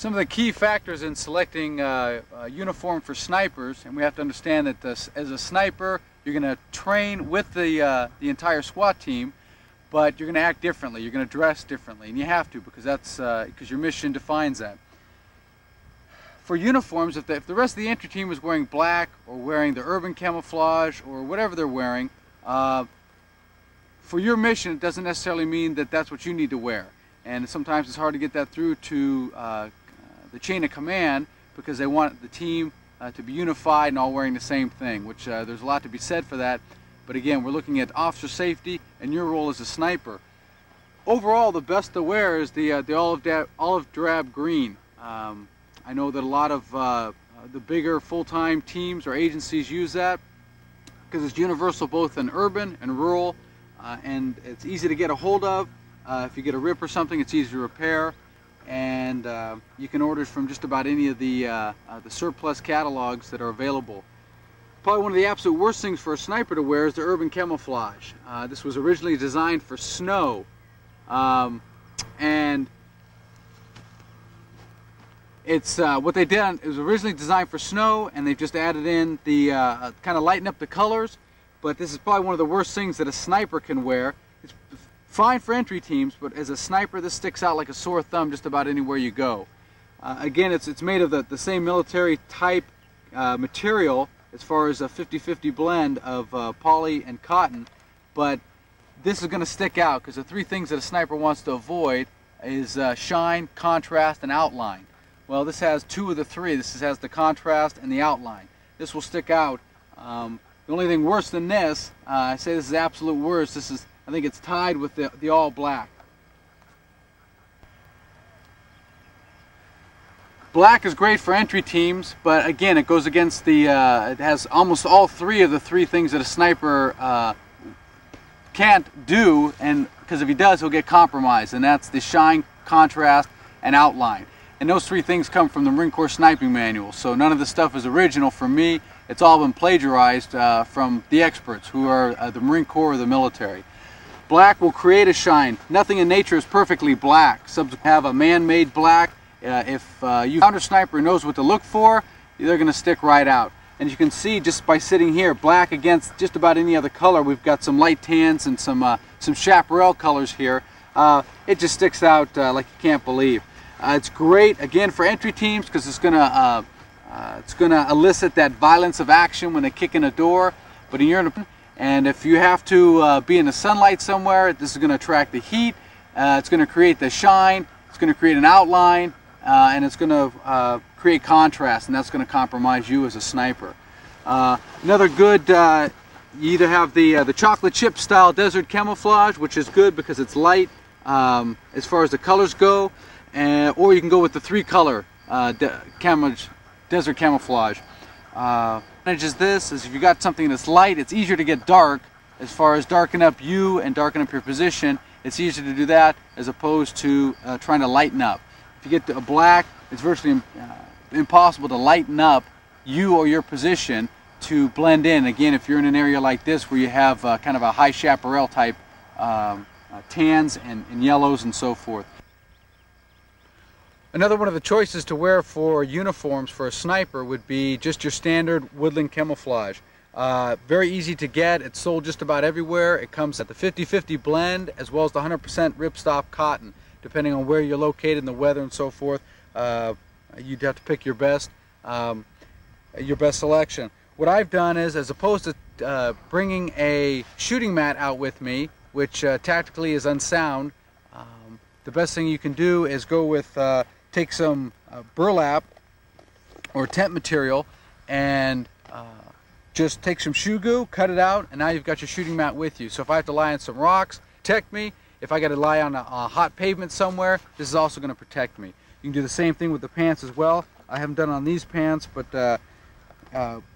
Some of the key factors in selecting a uniform for snipers, and we have to understand that as a sniper, you're going to train with the entire SWAT team, but you're going to act differently, you're going to dress differently, and you have to because that's because your mission defines that. For uniforms, if the rest of the entry team was wearing black or wearing the urban camouflage or whatever they're wearing, for your mission, it doesn't necessarily mean that that's what you need to wear. And sometimes it's hard to get that through to the chain of command because they want the team to be unified and all wearing the same thing, which there's a lot to be said for that. But again, we're looking at officer safety and your role as a sniper. Overall, the best to wear is the olive drab green. I know that a lot of the bigger full-time teams or agencies use that because it's universal both in urban and rural, and it's easy to get a hold of. If you get a rip or something, it's easy to repair, and you can order from just about any of the surplus catalogs that are available. Probably one of the absolute worst things for a sniper to wear is the urban camouflage. This was originally designed for snow, and it's what they did. It was originally designed for snow, and they've just added in the kind of lighten up the colors. But this is probably one of the worst things that a sniper can wear. It's fine for entry teams, but as a sniper, this sticks out like a sore thumb just about anywhere you go. Again, it's made of the same military type material as far as a 50-50 blend of poly and cotton, but this is going to stick out because the three things that a sniper wants to avoid is shine, contrast, and outline. Well, this has two of the three. This has the contrast and the outline. This will stick out. The only thing worse than this, I say this is absolute worst, this is, I think it's tied with the all black. Black is great for entry teams, but again, it goes against the, it has almost all three of the three things that a sniper can't do, and because if he does, he'll get compromised, and that's the shine, contrast, and outline. And those three things come from the Marine Corps Sniping Manual, so none of this stuff is original for me. It's all been plagiarized from the experts who are the Marine Corps or the military. Black will create a shine. Nothing in nature is perfectly black. Some have a man-made black. If you found a sniper who knows what to look for, they're going to stick right out. And you can see just by sitting here, black against just about any other color. We've got some light tans and some chaparral colors here. It just sticks out like you can't believe. It's great again for entry teams because it's going to elicit that violence of action when they kick in a door. But in Europe, and if you have to be in the sunlight somewhere, this is going to attract the heat, it's going to create the shine, it's going to create an outline, and it's going to create contrast, and that's going to compromise you as a sniper. Another good, you either have the chocolate chip style desert camouflage, which is good because it's light as far as the colors go, or you can go with the three color desert camouflage. Manages this is if you got something that's light, it's easier to get dark as far as darken up you and darken up your position. It's easier to do that as opposed to trying to lighten up. If you get to a black, it's virtually impossible to lighten up you or your position to blend in. Again, if you're in an area like this where you have kind of a high chaparral type tans and yellows and so forth. Another one of the choices to wear for uniforms for a sniper would be just your standard woodland camouflage. Very easy to get. It's sold just about everywhere. It comes at the 50-50 blend as well as the 100% ripstop cotton, depending on where you're located and the weather and so forth. You'd have to pick your best selection. What I've done is, as opposed to bringing a shooting mat out with me, which tactically is unsound, the best thing you can do is go with take some burlap or tent material and just take some shoe goo, cut it out, and now you've got your shooting mat with you. So if I have to lie on some rocks, protect me. If I got to lie on a hot pavement somewhere, this is also going to protect me. You can do the same thing with the pants as well. I haven't done it on these pants, but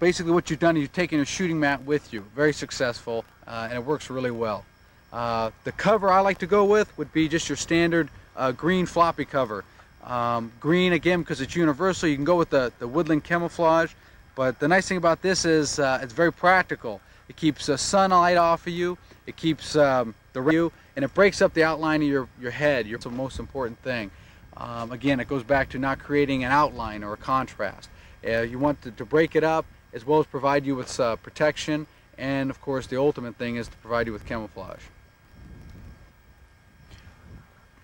basically what you've done is you've taken a shooting mat with you. Very successful, and it works really well. The cover I like to go with would be just your standard green floppy cover. Green, again, because it's universal, you can go with the woodland camouflage. But the nice thing about this is it's very practical. It keeps the sunlight off of you, it keeps the rain, and it breaks up the outline of your head, your most important thing. Again, it goes back to not creating an outline or a contrast. You want to break it up, as well as provide you with protection, and of course the ultimate thing is to provide you with camouflage.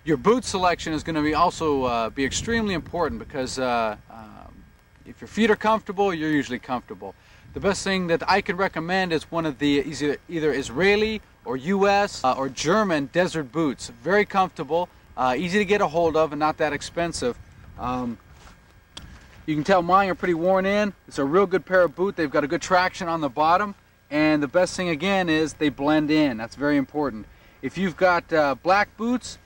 Your boot selection is going to be also be extremely important, because if your feet are comfortable, you're usually comfortable. The best thing that I can recommend is one of the either Israeli or US or German desert boots. Very comfortable, easy to get a hold of, and not that expensive. You can tell mine are pretty worn in. It's a real good pair of boot. They've got a good traction on the bottom, and the best thing again is they blend in. That's very important. If you've got black boots,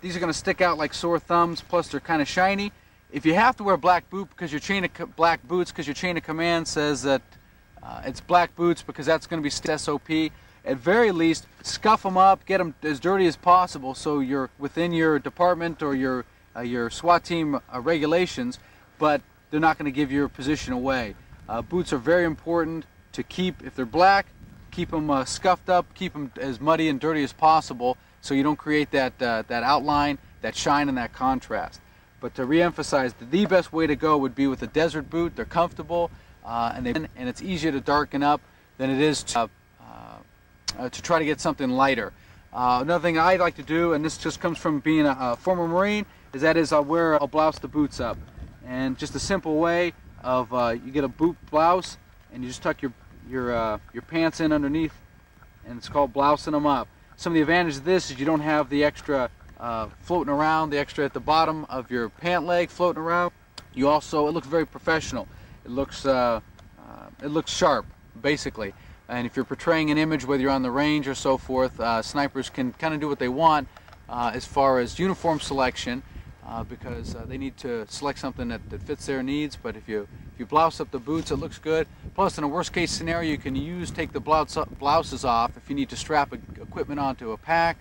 these are going to stick out like sore thumbs, plus they're kind of shiny. If you have to wear black boot because your chain of black boots, because your chain of command says that it's black boots, because that's going to be SOP. At very least, scuff them up, get them as dirty as possible, so you're within your department or your SWAT team regulations, but they're not going to give your position away. Boots are very important to keep. If they're black, keep them scuffed up, keep them as muddy and dirty as possible, so you don't create that outline, that shine, and that contrast. But to reemphasize, the best way to go would be with a desert boot. They're comfortable, and it's easier to darken up than it is to try to get something lighter. Another thing I like to do, and this just comes from being a former Marine, is that is I'll blouse the boots up. And just a simple way of you get a boot blouse, and you just tuck your pants in underneath, and it's called blousing them up. Some of the advantages of this is you don't have the extra floating around, the extra at the bottom of your pant leg floating around. You also, it looks very professional. It looks sharp, basically. And if you're portraying an image, whether you're on the range or so forth, snipers can kind of do what they want as far as uniform selection, because they need to select something that fits their needs. But if you blouse up the boots, it looks good. Plus, in a worst case scenario, you can take the blouses off if you need to strap equipment onto a pack.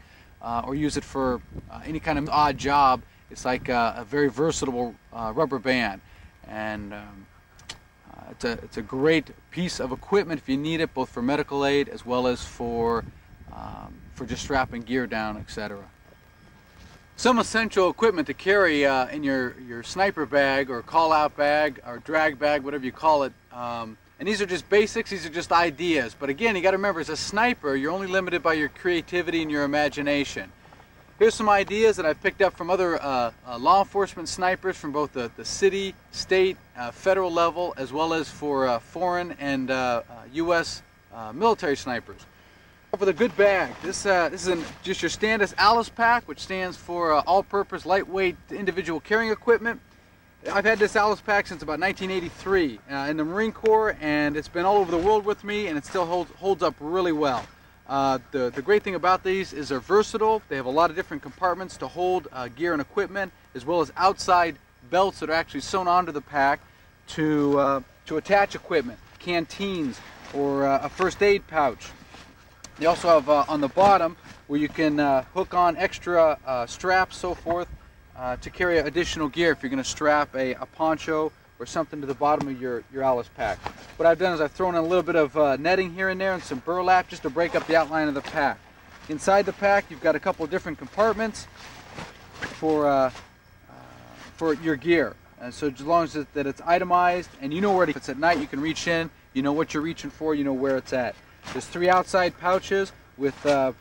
Or use it for any kind of odd job. It's like a very versatile rubber band, and it's a great piece of equipment if you need it, both for medical aid as well as for just strapping gear down, etc. Some essential equipment to carry in your sniper bag or call-out bag or drag bag, whatever you call it. And these are just basics, these are just ideas. But again, you got to remember, as a sniper, you're only limited by your creativity and your imagination. Here's some ideas that I've picked up from other law enforcement snipers from both the city, state, federal level, as well as for foreign and U.S. military snipers. With a good bag, this is just your standard ALIS pack, which stands for All-Purpose Lightweight Individual Carrying Equipment. I've had this ALIS pack since about 1983 in the Marine Corps, and it's been all over the world with me, and it still holds up really well. The great thing about these is they're versatile. They have a lot of different compartments to hold gear and equipment, as well as outside belts that are actually sewn onto the pack to attach equipment, canteens, or a first aid pouch. They also have on the bottom where you can hook on extra straps, so forth, to carry additional gear if you're going to strap a poncho or something to the bottom of your ALIS pack. What I've done is I've thrown in a little bit of netting here and there and some burlap just to break up the outline of the pack. Inside the pack, you've got a couple of different compartments for your gear. And so as long as that it's itemized and you know where if it's at night, you can reach in, you know what you're reaching for, you know where it's at. There's three outside pouches with a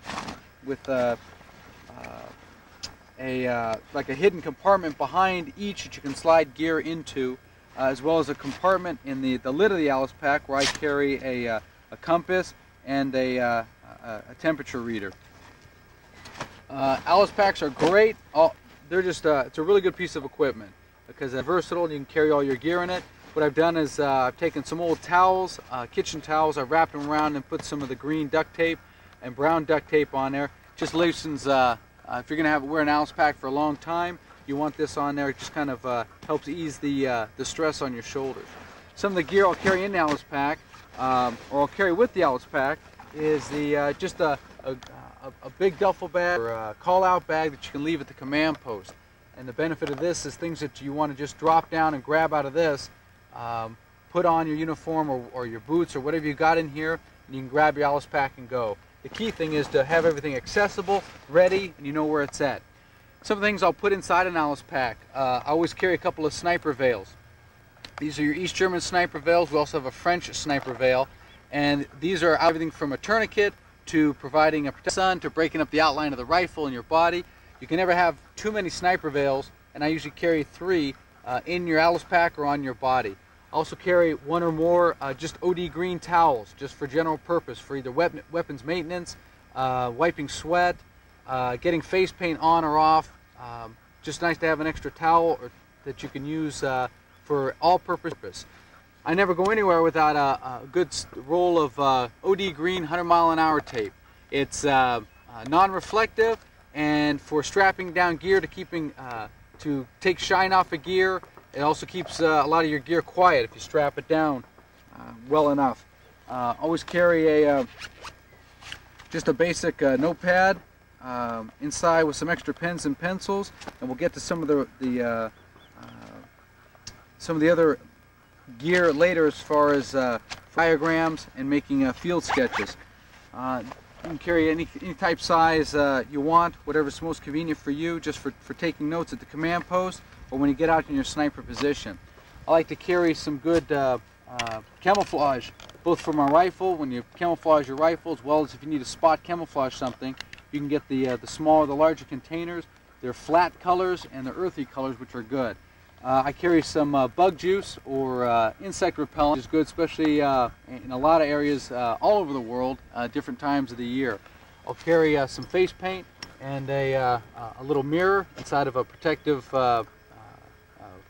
hidden compartment behind each that you can slide gear into, as well as a compartment in the lid of the ALIS pack where I carry a compass and a temperature reader. ALIS packs are great. They're just it's a really good piece of equipment because they're versatile and you can carry all your gear in it. What I've done is I've taken some old towels, kitchen towels, I've wrapped them around and put some of the green duct tape and brown duct tape on there. Just loosens if you're going to wear an ALIS pack for a long time, you want this on there. It just kind of helps ease the stress on your shoulders. Some of the gear I'll carry in the ALIS pack, or I'll carry with the ALIS pack, is just a big duffel bag or a call-out bag that you can leave at the command post. And the benefit of this is things that you want to just drop down and grab out of this, put on your uniform or your boots or whatever you got in here, and you can grab your ALIS pack and go. The key thing is to have everything accessible, ready, and you know where it's at. Some things I'll put inside an Alice pack. I always carry a couple of sniper veils. These are your East German sniper veils. We also have a French sniper veil. And these are everything from a tourniquet to providing a sun to breaking up the outline of the rifle in your body. You can never have too many sniper veils, and I usually carry three in your Alice pack or on your body. I also carry one or more just OD green towels, just for general purpose, for either weapons maintenance, wiping sweat, getting face paint on or off. Just nice to have an extra towel that you can use for all-purpose. I never go anywhere without a good roll of OD green 100-mile-an-hour tape. It's non-reflective and for strapping down gear to take shine off of gear. It also keeps a lot of your gear quiet if you strap it down well enough. Always carry just a basic notepad inside with some extra pens and pencils, and we'll get to some of the other gear later as far as diagrams and making field sketches. You can carry any type size you want, whatever's most convenient for you, just for taking notes at the command post or when you get out in your sniper position. I like to carry some good camouflage, both for my rifle, when you camouflage your rifle, as well as if you need to spot camouflage something. You can get the smaller, the larger containers. They're flat colors and they're earthy colors, which are good. I carry some bug juice or insect repellent, which is good, especially in a lot of areas all over the world, different times of the year. I'll carry some face paint and a little mirror inside of a protective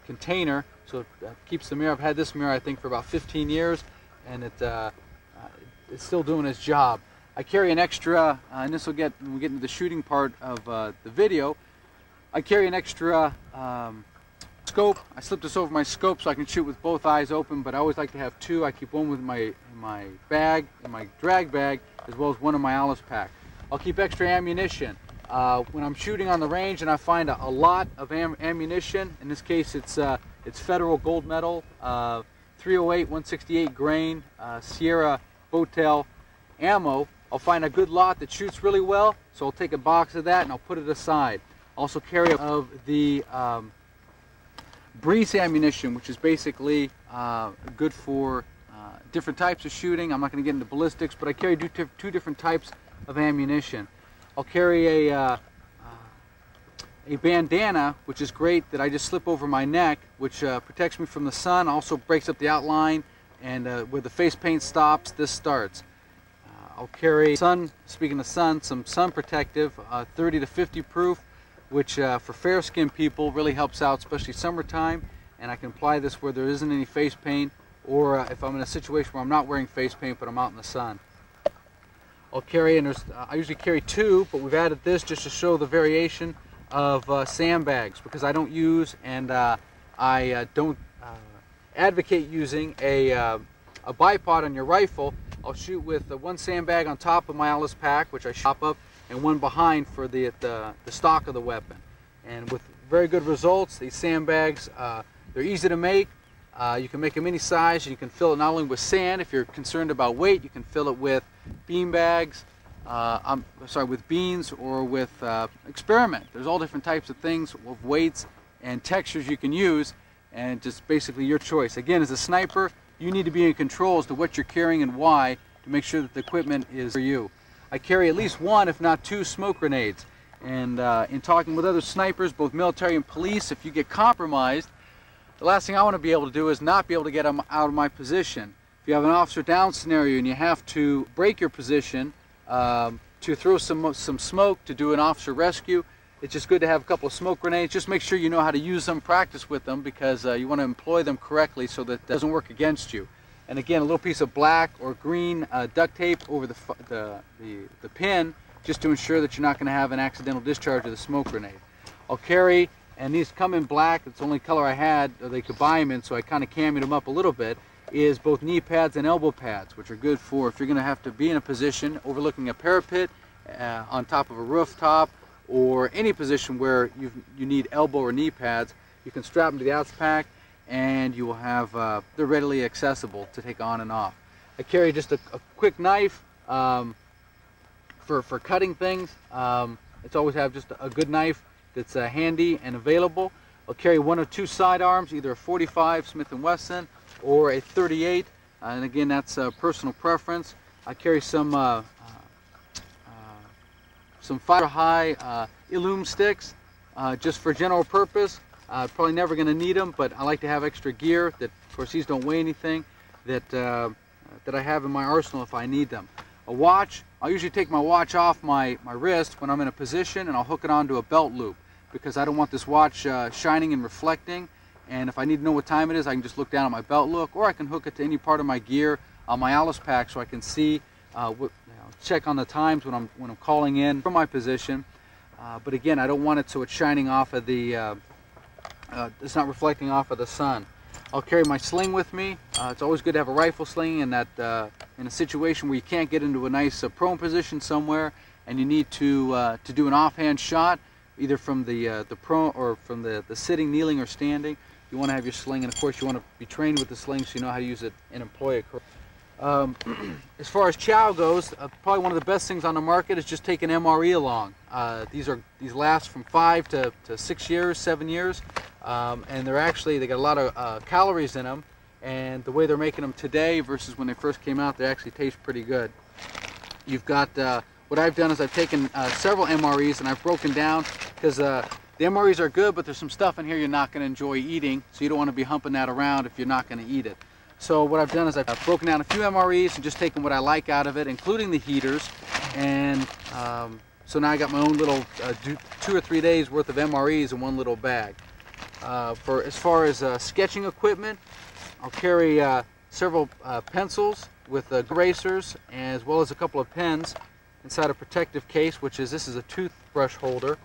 container, so it keeps the mirror. I've had this mirror, I think, for about 15 years, and it's still doing its job. I carry an extra, and this will get when we get into the shooting part of the video. I carry an extra scope. I slip this over my scope so I can shoot with both eyes open, but I always like to have two. I keep one with my bag, in my drag bag, as well as one in my Alice pack. I'll keep extra ammunition. When I'm shooting on the range and I find a lot of ammunition, in this case it's Federal Gold Medal, 308, 168 grain, Sierra Bowtail ammo. I'll find a good lot that shoots really well, so I'll take a box of that and I'll put it aside. Also carry of the Breeze ammunition, which is basically good for different types of shooting. I'm not going to get into ballistics, but I carry two different types of ammunition. I'll carry a bandana, which is great, that I just slip over my neck, which protects me from the sun, also breaks up the outline, and where the face paint stops, this starts. I'll carry, speaking of sun, some sun protective, 30 to 50 proof, which for fair-skinned people really helps out, especially summertime, and I can apply this where there isn't any face paint, or if I'm in a situation where I'm not wearing face paint but I'm out in the sun. I'll carry, and I usually carry two, but we've added this just to show the variation of sandbags, because I don't use, and I don't advocate using a bipod on your rifle. I'll shoot with one sandbag on top of my Alice pack, which I chop up, and one behind for the stock of the weapon. And with very good results, these sandbags, they're easy to make. You can make them any size. You can fill it not only with sand, if you're concerned about weight, you can fill it with bean bags, with beans or with experiment. There's all different types of things with weights and textures you can use, and just basically your choice. Again, as a sniper, you need to be in control as to what you're carrying and why, to make sure that the equipment is for you. I carry at least one, if not two, smoke grenades. And in talking with other snipers, both military and police, if you get compromised, the last thing I want to be able to do is not be able to get them out of my position. If you have an officer down scenario and you have to break your position to throw some smoke to do an officer rescue, it's just good to have a couple of smoke grenades. Just make sure you know how to use them, practice with them, because you want to employ them correctly so that it doesn't work against you. And again, a little piece of black or green duct tape over the pin, just to ensure that you're not going to have an accidental discharge of the smoke grenade. I'll carry, and these come in black, it's the only color I had, or they could buy them in, so I kind of cambied them up a little bit, is both knee pads and elbow pads, which are good for if you're going to have to be in a position overlooking a parapet, on top of a rooftop, or any position where you need elbow or knee pads. You can strap them to the Alice pack, and you will have, they're readily accessible to take on and off. I carry just a quick knife for cutting things. It's always have just a good knife that's handy and available. I'll carry one or two sidearms, either a 45 Smith & Wesson or a 38, and again, that's personal preference. I carry some fiber high Illum sticks just for general purpose. Probably never going to need them, but I like to have extra gear that, of course, these don't weigh anything, that that I have in my arsenal if I need them. A watch, I'll usually take my watch off my wrist when I'm in a position, and I'll hook it onto a belt loop, because I don't want this watch shining and reflecting. And if I need to know what time it is, I can just look down at my belt loop, or I can hook it to any part of my gear on my Alice pack, so I can see, check on the times when I'm calling in from my position. But again, I don't want it so it's shining off of the, it's not reflecting off of the sun. I'll carry my sling with me. It's always good to have a rifle sling in that in a situation where you can't get into a nice prone position somewhere, and you need to do an offhand shot, either from the prone or from the sitting, kneeling, or standing. You want to have your sling, and of course you want to be trained with the sling so you know how to use it and employ it correctly. As far as chow goes, probably one of the best things on the market is just take an MRE along. These last from 5 to 6 years, 7 years, and they got a lot of calories in them. And the way they're making them today versus when they first came out, they actually taste pretty good. You've got what I've done is I've taken several MREs and I've broken down, because the MREs are good, but there's some stuff in here you're not going to enjoy eating, so you don't want to be humping that around if you're not going to eat it. So what I've done is I've broken down a few MREs and just taken what I like out of it, including the heaters. And so now I got my own little 2 or 3 days worth of MREs in one little bag. For as far as sketching equipment, I'll carry several pencils with erasers, as well as a couple of pens inside a protective case, this is a toothbrush holder.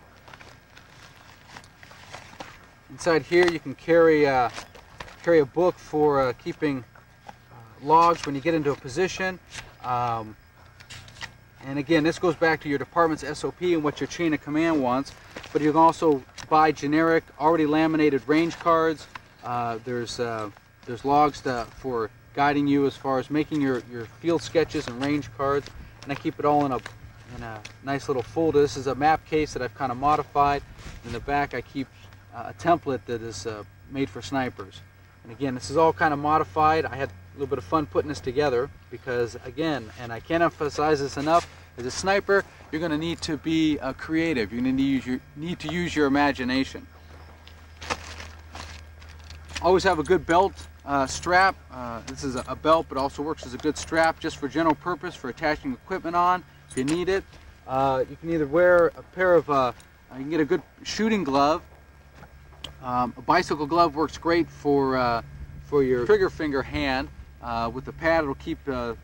Inside here you can carry a book for keeping logs when you get into a position. And again, this goes back to your department's SOP and what your chain of command wants, but you can also buy generic, already laminated range cards. There's logs for guiding you as far as making your field sketches and range cards, and I keep it all in a nice little folder. This is a map case that I've kind of modified. In the back I keep a template that is made for snipers. And again, this is all kind of modified. I had a little bit of fun putting this together because, again, and I can't emphasize this enough, as a sniper, you're going to need to be creative. You're going to need to use your imagination. Always have a good belt strap. This is a belt, but also works as a good strap just for general purpose, for attaching equipment on if you need it. You can either wear a pair of, you can get a good shooting glove. A bicycle glove works great for your trigger finger hand. With the pad, it'll keep the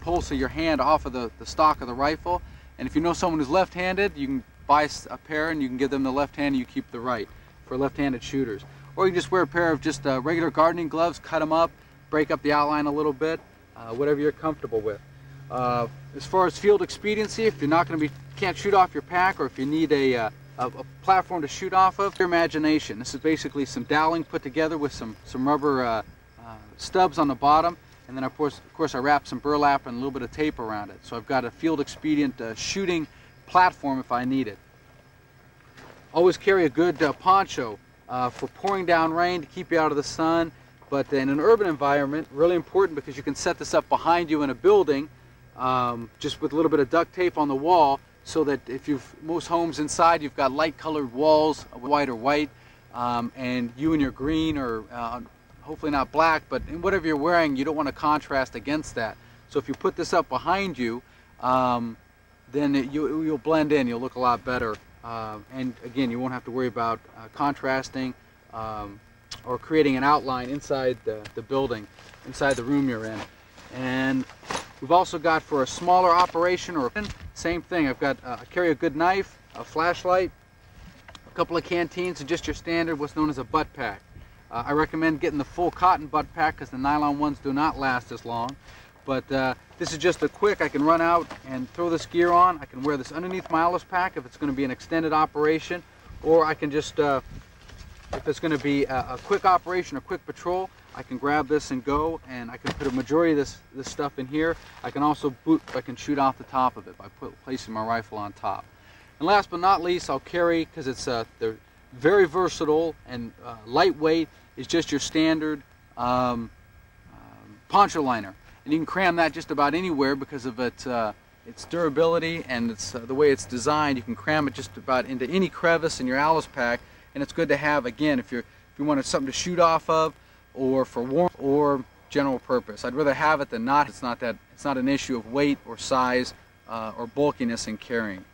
pulse of your hand off of the stock of the rifle. And if you know someone who's left-handed, you can buy a pair and you can give them the left hand and you keep the right for left-handed shooters. Or you can just wear a pair of just regular gardening gloves, cut them up, break up the outline a little bit, whatever you're comfortable with. As far as field expediency, if you're not going to be, can't shoot off your pack, or if you need a platform to shoot off of, your imagination. This is basically some doweling put together with some rubber stubs on the bottom, and then of course I wrap some burlap and a little bit of tape around it. So I've got a field expedient shooting platform if I need it. Always carry a good poncho for pouring down rain to keep you out of the sun, but in an urban environment, really important, because you can set this up behind you in a building just with a little bit of duct tape on the wall, so that if most homes inside, you've got light colored walls, white or white, and you and your green, or hopefully not black, but in whatever you're wearing, you don't want to contrast against that. So if you put this up behind you, then you'll blend in, you'll look a lot better. And again, you won't have to worry about contrasting or creating an outline inside the building, inside the room you're in. And we've also got, for a smaller operation or same thing, I've got I carry a good knife, a flashlight, a couple of canteens, and just your standard what's known as a butt pack. I recommend getting the full cotton butt pack because the nylon ones do not last as long. But this is just a quick, I can run out and throw this gear on. I can wear this underneath my Alice pack if it's going to be an extended operation, or I can just, if it's going to be a quick operation or quick patrol, I can grab this and go, and I can put a majority of this stuff in here. I can also shoot off the top of it by placing my rifle on top. And last but not least, I'll carry, because it's they're very versatile and lightweight, is just your standard poncho liner. And you can cram that just about anywhere because of its durability and its, the way it's designed. You can cram it just about into any crevice in your Alice pack, and it's good to have, again, if you wanted something to shoot off of, or for warmth or general purpose. I'd rather have it than not. It's not an issue of weight or size or bulkiness in carrying.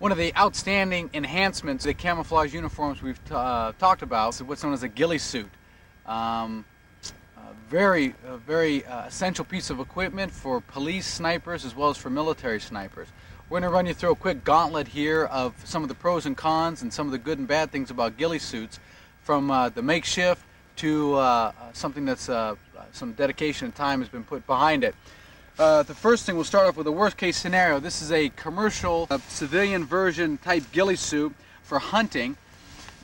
One of the outstanding enhancements to the camouflage uniforms we've talked about is what's known as a ghillie suit. A very essential piece of equipment for police snipers as well as for military snipers. We're going to run you through a quick gauntlet here of some of the pros and cons and some of the good and bad things about ghillie suits, from the makeshift to something that's some dedication and time has been put behind it. The first thing, we'll start off with the worst case scenario. This is a commercial civilian version type ghillie suit for hunting.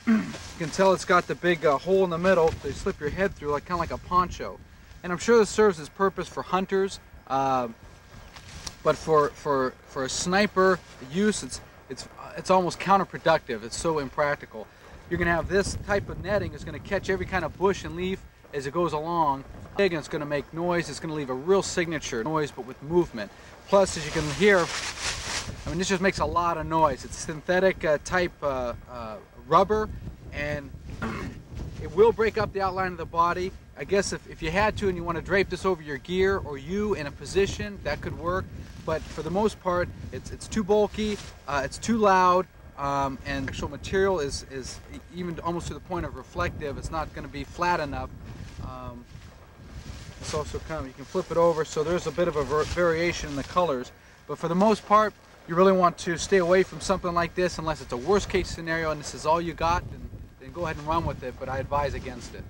You can tell it's got the big hole in the middle that you slip your head through, like kind of like a poncho. And I'm sure this serves its purpose for hunters, but for a sniper use, it's almost counterproductive. It's so impractical. You're going to have this type of netting is going to catch every kind of bush and leaf as it goes along. Big, and it's going to make noise. It's going to leave a real signature noise, but with movement. Plus, as you can hear, I mean, this just makes a lot of noise. It's synthetic type rubber, and it will break up the outline of the body. I guess if you had to and you want to drape this over your gear or you in a position, that could work. But for the most part, it's too bulky, it's too loud, and the actual material is even almost to the point of reflective. It's not going to be flat enough. It's also kind of, you can flip it over, so there's a bit of a variation in the colors. But for the most part, you really want to stay away from something like this unless it's a worst case scenario and this is all you got, and then go ahead and run with it, but I advise against it.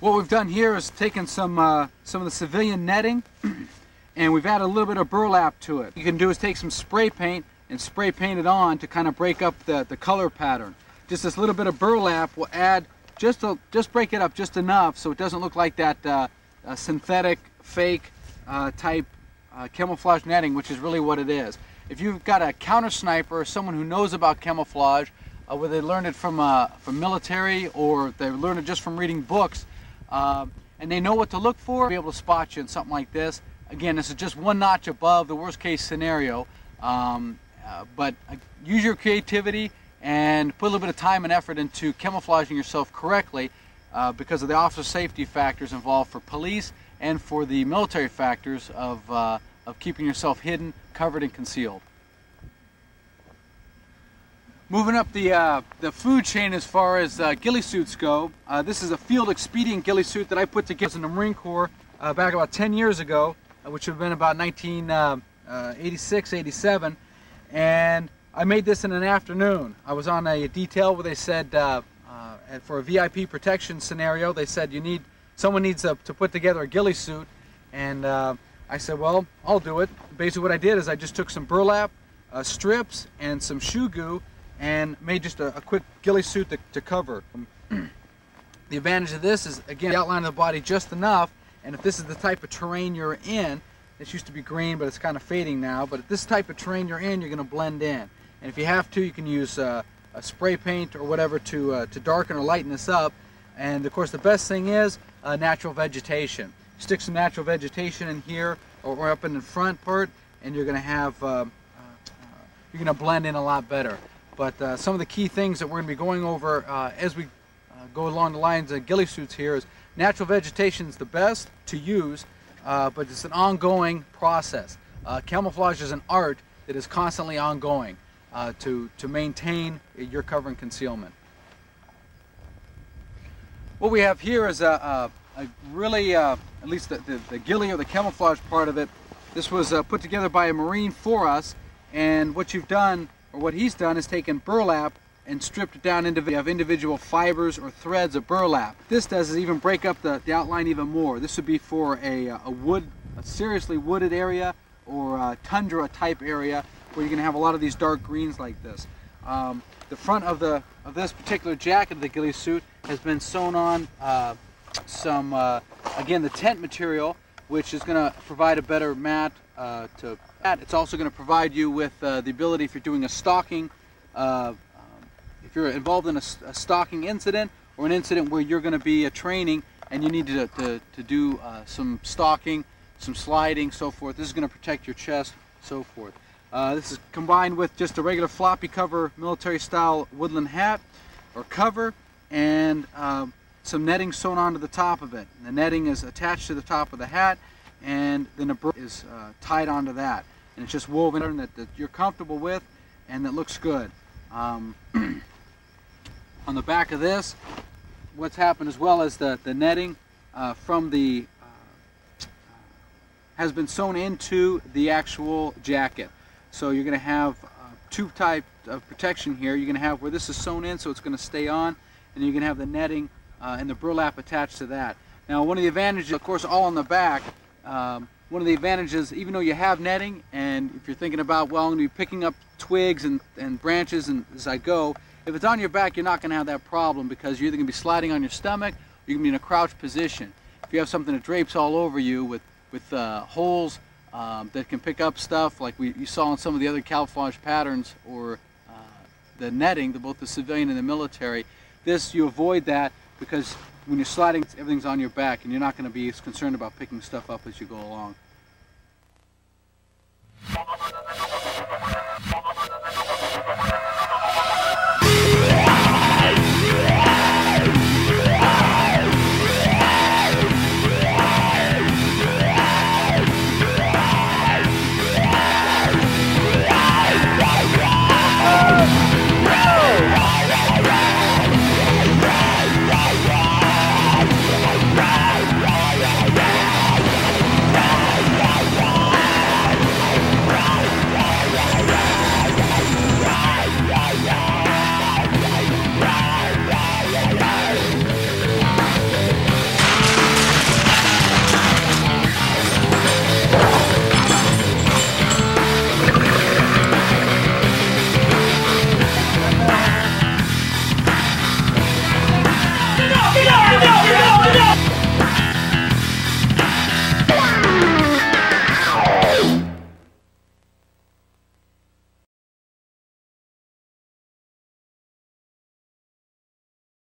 What we've done here is taken some of the civilian netting and we've added a little bit of burlap to it. What you can do is take some spray paint and spray paint it on to kind of break up the color pattern. Just this little bit of burlap will add, just break it up just enough so it doesn't look like that synthetic, fake type camouflage netting, which is really what it is. If you've got a counter sniper or someone who knows about camouflage, whether they learned it from military or they learned it just from reading books, and they know what to look for, be able to spot you in something like this. Again, this is just one notch above the worst case scenario, but use your creativity and put a little bit of time and effort into camouflaging yourself correctly because of the officer safety factors involved for police and for the military factors of keeping yourself hidden, covered, and concealed. Moving up the food chain as far as ghillie suits go, this is a field expedient ghillie suit that I put together in the Marine Corps back about 10 years ago, which would have been about 1986, 87, and I made this in an afternoon. I was on a detail where they said, for a VIP protection scenario, they said someone needs to put together a ghillie suit, and I said, well, I'll do it. Basically what I did is I just took some burlap, strips, and some shoe goo, and made just a quick ghillie suit to cover. The advantage of this is, again, the outline of the body just enough, and if this is the type of terrain you're in, this used to be green, but it's kind of fading now, but if this type of terrain you're in, you're going to blend in. And if you have to, you can use a spray paint or whatever to darken or lighten this up. And of course, the best thing is natural vegetation. Stick some natural vegetation in here or up in the front part, and you're going to have you're going to blend in a lot better. But some of the key things that we're going to be going over as we go along the lines of ghillie suits here is natural vegetation is the best to use, but it's an ongoing process. Camouflage is an art that is constantly ongoing to maintain your cover and concealment. What we have here is a really, at least the ghillie or the camouflage part of it, this was put together by a Marine for us, and what you've done, or what he's done, is taken burlap and stripped it down of individual fibers or threads of burlap. What this does is even break up the outline even more. This would be for a seriously wooded area or a tundra type area where you're going to have a lot of these dark greens like this. The front of this particular jacket of the ghillie suit has been sewn on some, again, the tent material, which is going to provide a better mat to pat. It's also going to provide you with the ability, if you're doing a stalking, if you're involved in a stalking incident or an incident where you're going to be training and you need to do some stalking, some sliding, so forth. This is going to protect your chest, so forth. This is combined with just a regular floppy cover, military-style woodland hat or cover, and some netting sewn onto the top of it. And the netting is attached to the top of the hat, and then a bird is tied onto that. And it's just woven that you're comfortable with and that looks good. On the back of this, what's happened as well is the netting from the has been sewn into the actual jacket. So you're going to have two types of protection here. You're going to have where this is sewn in, so it's going to stay on, and you're going to have the netting and the burlap attached to that. Now, one of the advantages, of course, all on the back, one of the advantages, even though you have netting, and if you're thinking about, well, I'm going to be picking up twigs and branches and as I go, if it's on your back, you're not going to have that problem, because you're either going to be sliding on your stomach or you're going to be in a crouched position. If you have something that drapes all over you with holes that can pick up stuff like you saw in some of the other camouflage patterns or the netting, both the civilian and the military, this, you avoid that, because when you're sliding, everything's on your back and you're not going to be as concerned about picking stuff up as you go along.